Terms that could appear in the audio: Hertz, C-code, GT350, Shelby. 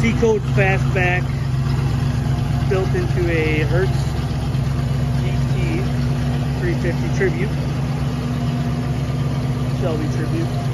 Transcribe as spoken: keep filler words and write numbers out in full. C-code fastback built into a Hertz G T three fifty Tribute, Shelby Tribute.